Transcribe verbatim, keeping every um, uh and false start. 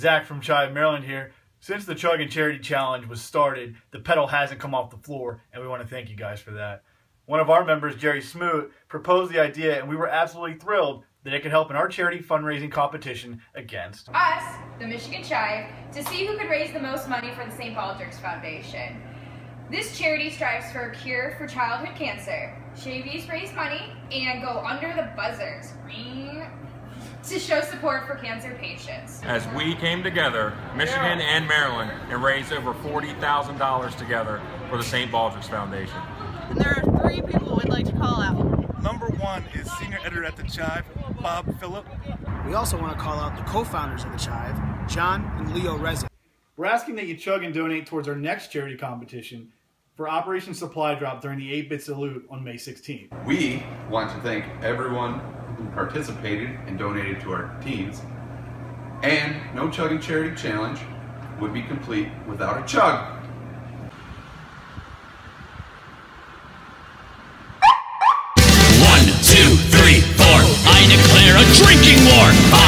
Zach from Chive, Maryland here. Since the Chug and Charity Challenge was started, the pedal hasn't come off the floor, and we want to thank you guys for that. One of our members, Jerry Smoot, proposed the idea, and we were absolutely thrilled that it could help in our charity fundraising competition against us, the Michigan Chive, to see who could raise the most money for the Saint Baldrick's Foundation. This charity strives for a cure for childhood cancer. Chivies raise money and go under the buzzers Ring. to show support for cancer patients. As we came together, Michigan and Maryland, and raised over forty thousand dollars together for the Saint Baldrick's Foundation. And there are three people we'd like to call out. Number one is senior editor at the Chive, Bob Phillip. We also want to call out the co-founders of the Chive, John and Leo Resig. We're asking that you chug and donate towards our next charity competition for Operation Supply Drop during the eight bit Salute on May sixteenth. We want to thank everyone who participated and donated to our teams, and no Chug and Charity Challenge would be complete without a chug. One, two, three, four, I declare a drinking war.